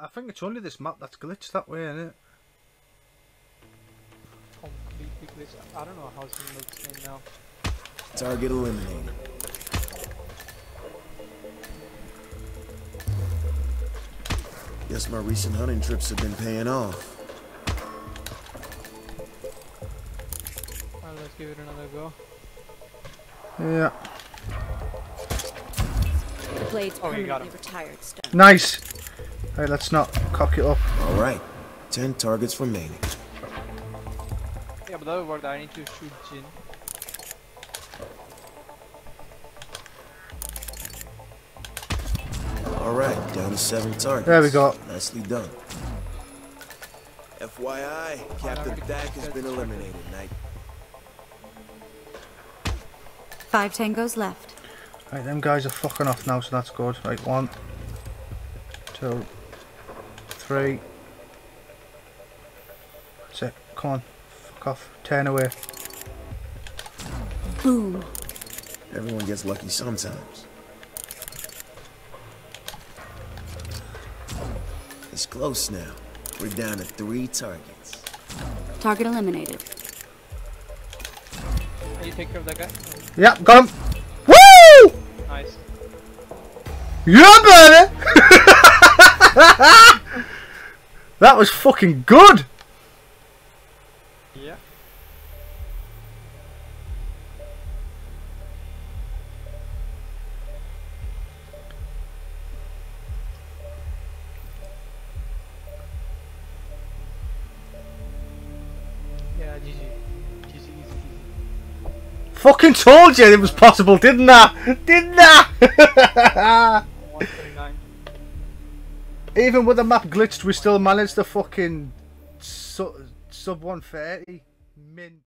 I think it's only this map that's glitched that way, isn't it? Completely glitched. I don't know how it's going to look the same now. Target eliminated. Guess my recent hunting trips have been paying off. Alright, let's give it another go. Yeah. The blade's permanently retired. Nice! Alright, let's not cock it up. Alright, 10 targets remaining. Yeah, but that would work. I need to shoot Jin. Alright, down to 7 targets. There we go. Nicely done. FYI, Captain Thack has been eliminated. Knight. 5 tangos left. Right, them guys are fucking off now, so that's good. Right, 1, 2, 3. That's it. Come on. Fuck off. 10 away. Boom. Everyone gets lucky sometimes. It's close now. We're down to 3 targets. Target eliminated. Can you take care of that guy? Yep, got him. Woo! Nice. Yeah, baby! That was fucking good! Yeah. Fucking told you it was possible, didn't I? Didn't I? Even with the map glitched, we still managed to fucking sub 130. Min.